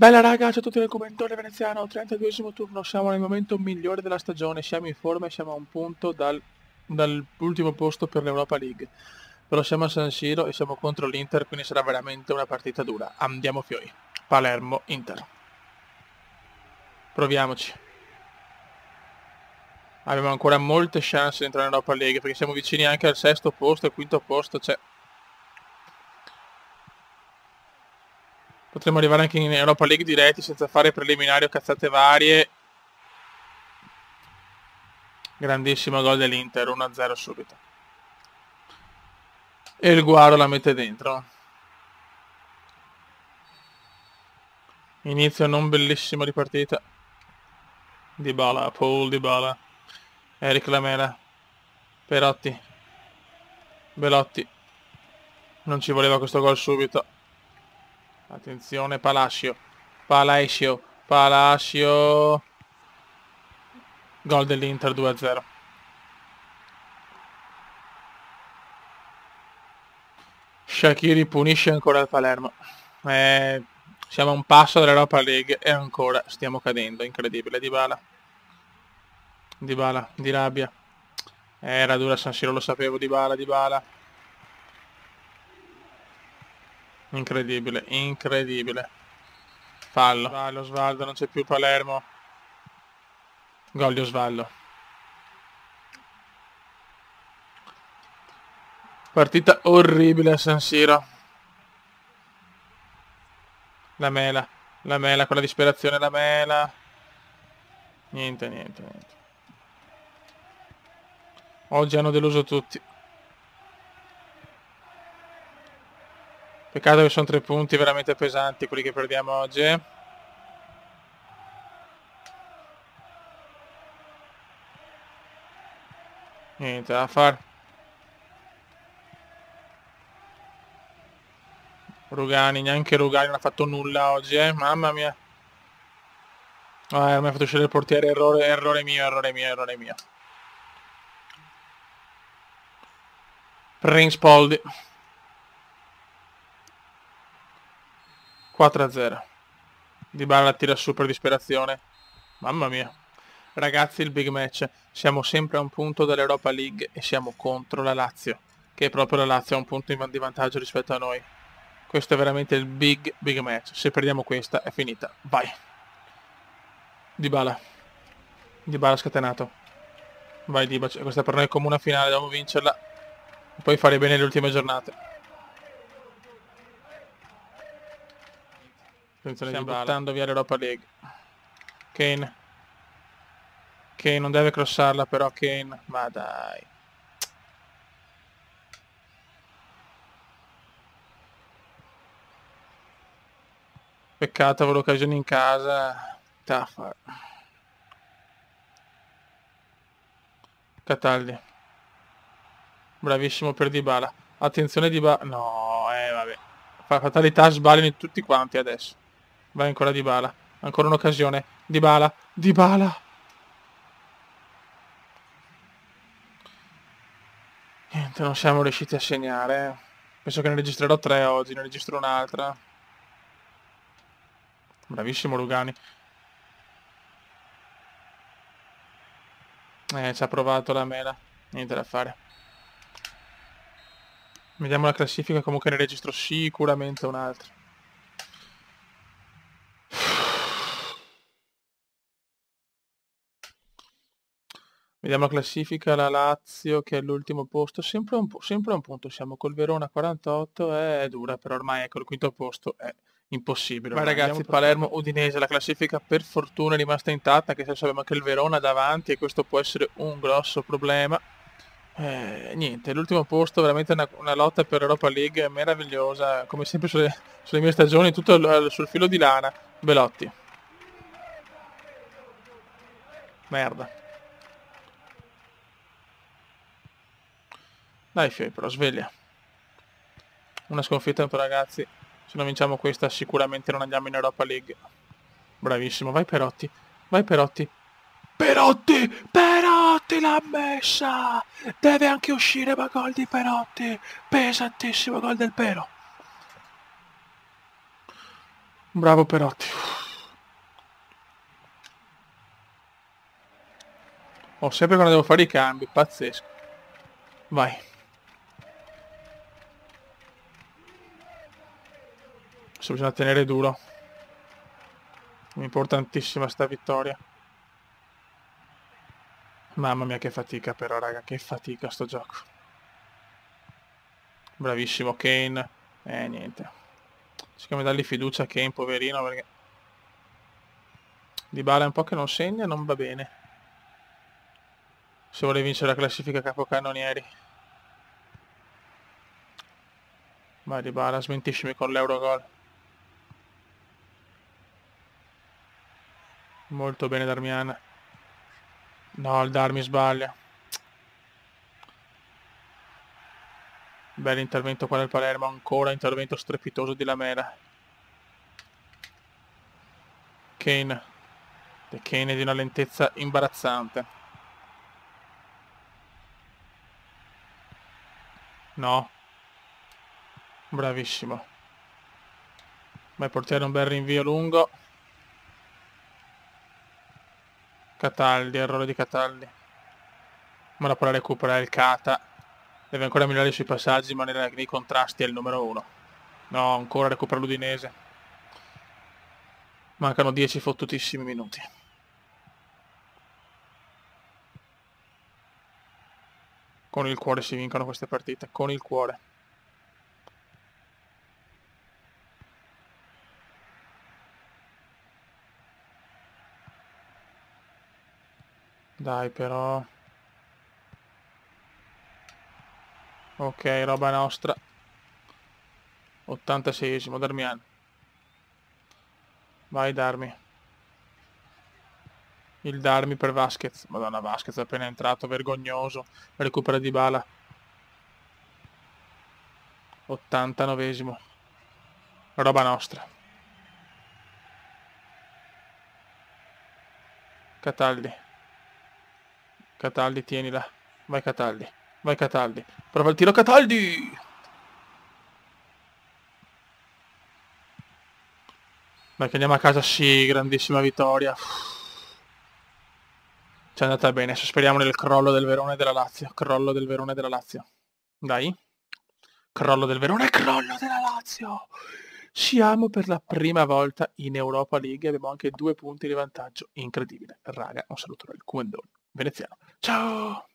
Bella raga, ciao a tutti nel commentone veneziano, 32esimo turno, siamo nel momento migliore della stagione, siamo in forma e siamo a un punto dall'ultimo posto per l'Europa League. Però siamo a San Siro e siamo contro l'Inter, quindi sarà veramente una partita dura. Andiamo fioi. Palermo-Inter. Proviamoci. Abbiamo ancora molte chance di entrare in Europa League, perché siamo vicini anche al sesto posto e al quinto posto, cioè... potremmo arrivare anche in Europa League diretti senza fare preliminari o cazzate varie. Grandissimo gol dell'Inter, 1-0 subito. E il Guaro la mette dentro. Inizio non bellissimo di partita. Dybala, Paul Dybala. Erik Lamela. Perotti. Belotti. Non ci voleva questo gol subito. Attenzione, Palacio. Gol dell'Inter, 2-0. Shaqiri punisce ancora il Palermo. Siamo a un passo dall'Europa League e ancora stiamo cadendo. Incredibile, Dybala, di rabbia. Era dura San Siro, lo sapevo, Dybala. Incredibile. Fallo. Osvaldo, non c'è più Palermo. Gol di Osvaldo. Partita orribile a San Siro. Lamela, con la disperazione, Lamela. Niente. Oggi hanno deluso tutti. Peccato che sono tre punti veramente pesanti quelli che perdiamo oggi. Niente da fare. Rugani, neanche Rugani non ha fatto nulla oggi, mamma mia. Mi ha fatto uscire il portiere, errore mio. Prince Poldi. 4-0. Dybala tira su per disperazione. Mamma mia. Ragazzi, il big match. Siamo sempre a un punto dall'Europa League e siamo contro la Lazio. Che proprio la Lazio ha un punto di vantaggio rispetto a noi. Questo è veramente il big match. Se perdiamo questa è finita. Vai. Dybala scatenato. Vai Dybala. Questa per noi è come una finale. Dobbiamo vincerla. E poi fare bene le ultime giornate. Stiamo buttando via l'Europa League. Kane non deve crossarla però. Kane, ma dai. Peccato, avevo l'occasione in casa. Taffa. Cataldi. Bravissimo per Dybala. Attenzione Dybala. No, vabbè. Fatalità, sbagliano tutti quanti adesso. Vai ancora Dybala. Ancora un'occasione. Dybala. Niente, non siamo riusciti a segnare. Penso che ne registrerò tre oggi. Ne registro un'altra. Bravissimo Rugani. Ci ha provato Lamela. Niente da fare. Vediamo la classifica. Comunque ne registro sicuramente un'altra. Vediamo la classifica, la Lazio che è all'ultimo posto, sempre un punto, siamo col Verona 48, è dura, però ormai ecco il quinto posto è impossibile. Ma ragazzi, Palermo-Udinese, la classifica per fortuna è rimasta intatta, anche se abbiamo anche il Verona davanti e questo può essere un grosso problema. Niente, l'ultimo posto veramente una lotta per Europa League meravigliosa, come sempre sulle mie stagioni, tutto sul filo di lana. Belotti. Merda. Dai fioi però, sveglia. Una sconfitta però ragazzi. Se non vinciamo questa sicuramente non andiamo in Europa League. Bravissimo, vai Perotti. Perotti l'ha messa. Deve anche uscire, ma gol di Perotti. Pesantissimo gol del Pero. Bravo Perotti. Oh, sempre quando devo fare i cambi, pazzesco. Vai. Adesso bisogna tenere duro. Importantissima sta vittoria. Mamma mia che fatica però, raga, che fatica sto gioco. Bravissimo Kane. Niente. Cerchiamo di dargli fiducia a Kane, poverino, perché... Dybala è un po' che non segna, non va bene. Se vuole vincere la classifica capocannonieri. Vai Dybala, smentiscimi con l'Eurogol. Molto bene Darmian. No, il Darmi sbaglia. Bel intervento qua del Palermo, ancora intervento strepitoso di Lamela. Kane. De Kane è di una lentezza imbarazzante. No. Bravissimo. Vai portiere, un bel rinvio lungo. Cataldi, errore di Cataldi. Ma la palla recupera il Cata. Deve ancora migliorare sui passaggi, ma nei contrasti è il numero uno. No, ancora recupera l'Udinese. Mancano 10 fottutissimi minuti. Con il cuore si vincono queste partite, con il cuore. Dai però. Ok, roba nostra. 86esimo, Darmian. Vai Darmi. Il Darmi per Vasquez. Madonna, Vasquez è appena entrato, vergognoso. Recupera Dybala. 89esimo. Roba nostra. Cataldi. Cataldi, tienila. Vai Cataldi. Vai Cataldi. Prova il tiro Cataldi! Vai che andiamo a casa, sì, grandissima vittoria. Ci è andata bene, adesso speriamo nel crollo del Verona e della Lazio. Crollo del Verona e della Lazio. Dai. Crollo del Verona e crollo della Lazio! Siamo per la prima volta in Europa League e abbiamo anche 2 punti di vantaggio. Incredibile. Raga, un saluto dal Comandone veneziano. Ciao!